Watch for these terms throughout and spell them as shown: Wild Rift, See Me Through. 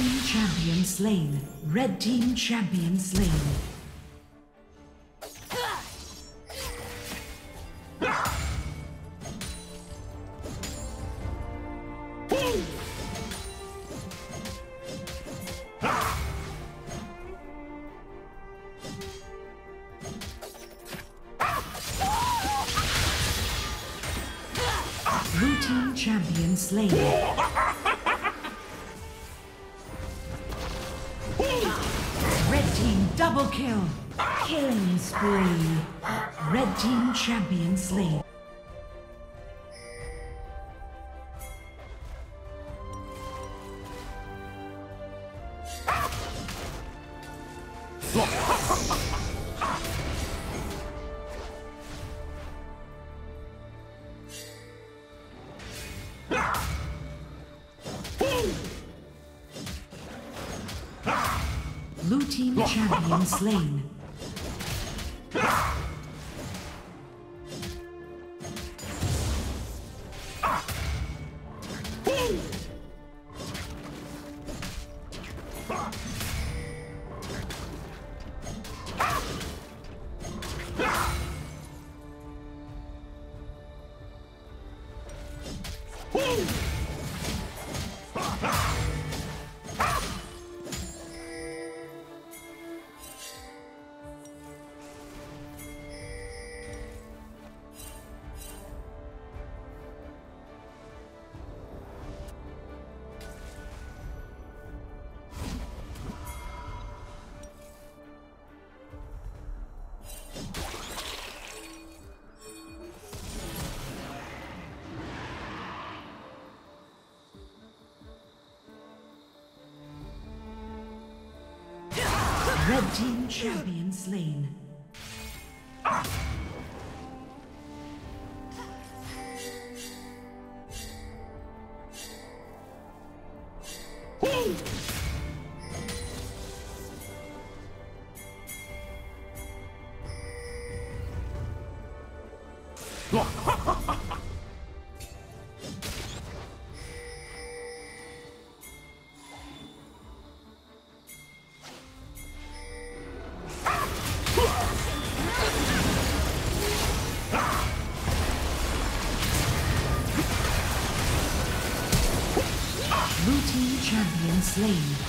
team champion slain. Red team champion slain. Blue team champion slain. Red team double kill. Killing spree. Red team champion slain. Blue team champion slain. Red team champion slain. Slain.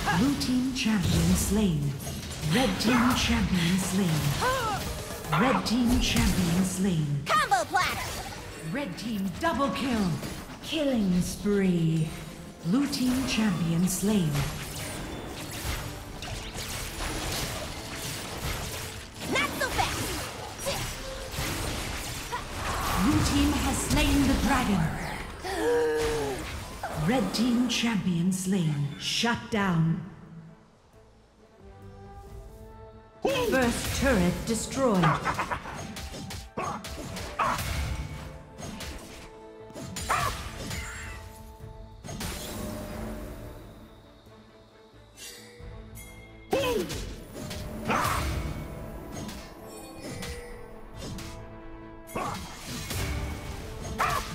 Blue team champion slain. Red team champion slain. Red team champion slain. Combo platter. Red team double kill. Killing spree. Blue team champion slain. Not so fast. Blue team has slain the dragon. Red team champion slain. Shut down. First turret destroyed.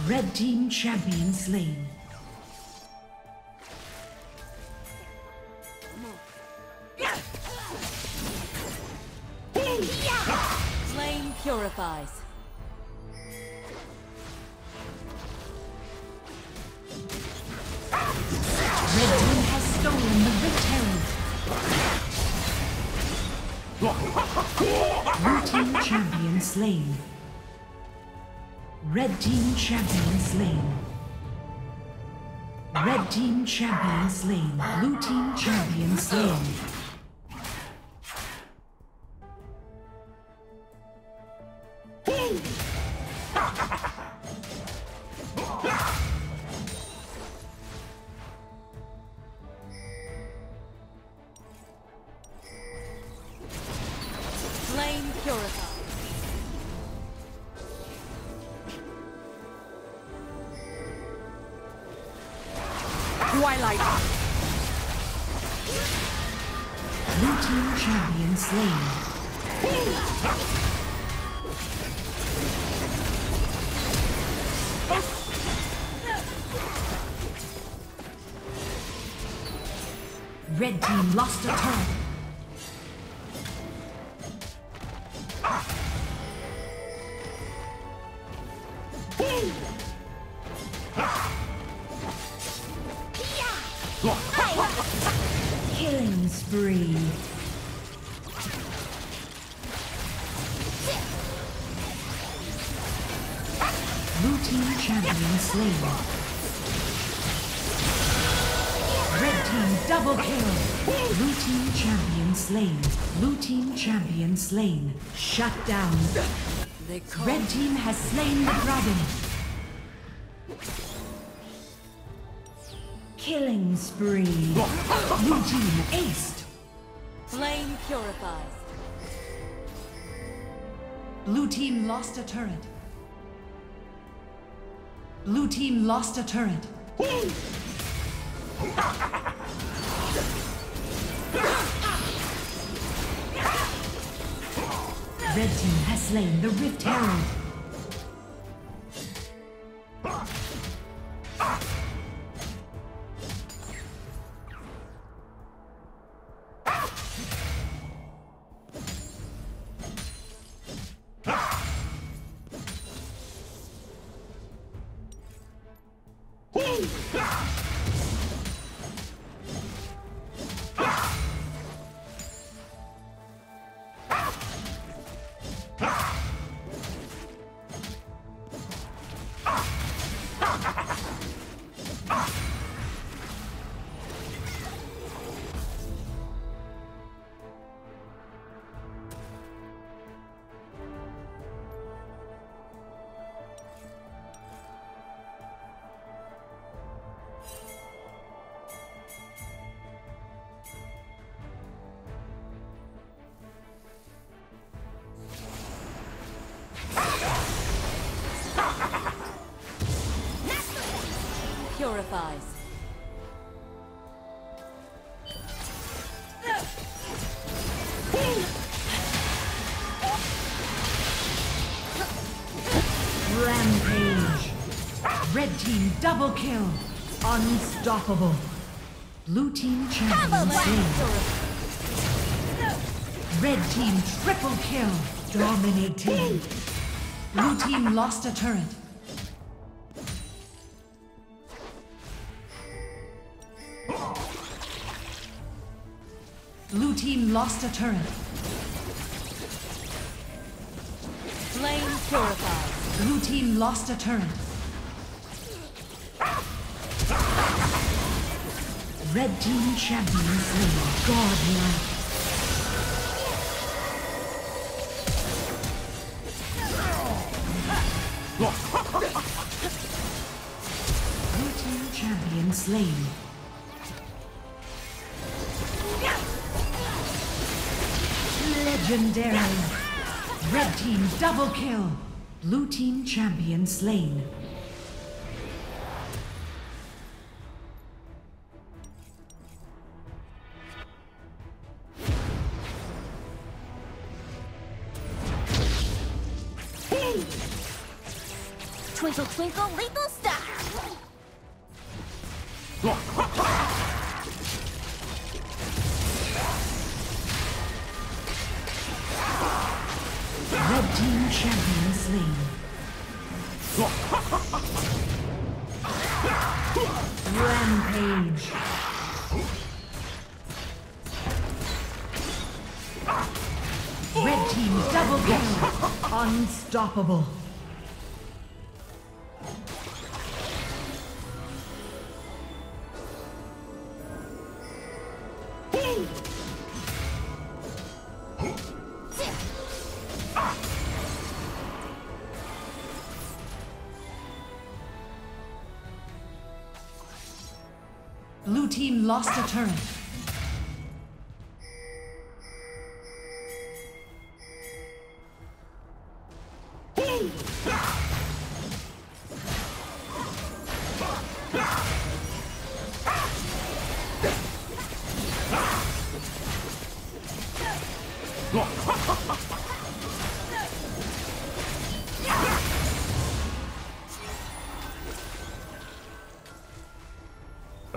Red team champion slain. Purifies. Red team has stolen the victory. Blue team champion slain. Red team champion slain. Red team champion slain. Blue team champion slain. Twilight. Blue team champion slain. Red team lost a turret. Killing spree. Blue team champion slain. Double kill. Blue team champion slain. Blue team champion slain. Shut down. Red team has slain the dragon. Killing spree. Blue team aced. Flame purifies. Blue team lost a turret. Blue team lost a turret. Red team has slain the Rift Herald. Purifies. Rampage. Red team double kill. Unstoppable. Blue team champion slain. Red team triple kill. Dominating. Blue team lost a turret. Blue team lost a turret. Flame purified. Blue team lost a turret. Red team champion slain. Godlike. Blue team champion slain. Legendary. Red team double kill. Blue team champion slain. Twinkle, twinkle, little star. Red team champion slain. Rampage. Red team double kill. Unstoppable. Blue team lost a turret.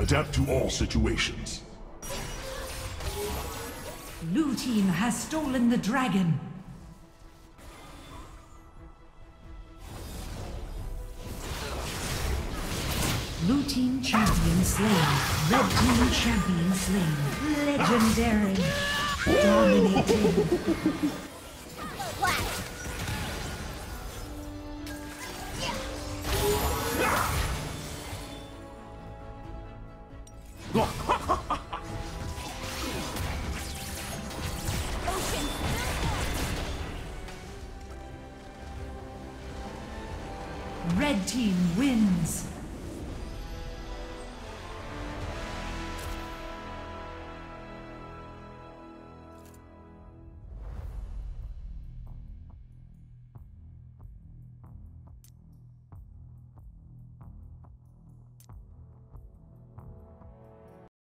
Adapt to all situations. Blue team has stolen the dragon. Blue team champion slain. Red team champion slain. Legendary. Dominating. Red team wins.